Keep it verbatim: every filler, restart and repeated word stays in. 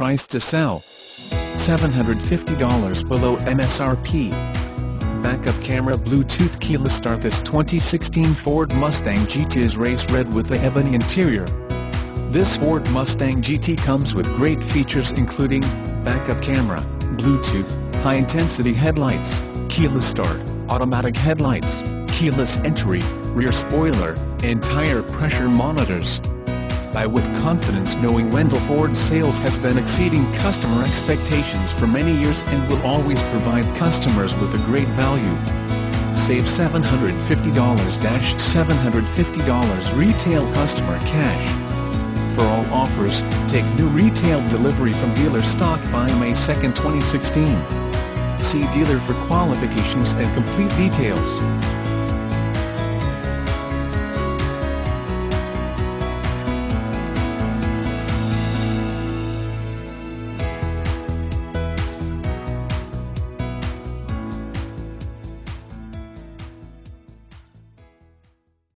price to sell. seven hundred fifty dollars below M S R P. Backup camera, Bluetooth keyless start. This twenty sixteen Ford Mustang G T is race red with the ebony interior. This Ford Mustang G T comes with great features including backup camera, Bluetooth, high-intensity headlights, keyless start, automatic headlights, keyless entry, rear spoiler, and tire pressure monitors. Buy with confidence knowing Wendle Ford sales has been exceeding customer expectations for many years and will always provide customers with a great value. Save seven hundred fifty dollars seven hundred fifty dollars retail customer cash. For all offers, take new retail delivery from dealer stock by May second twenty sixteen. See dealer for qualifications and complete details.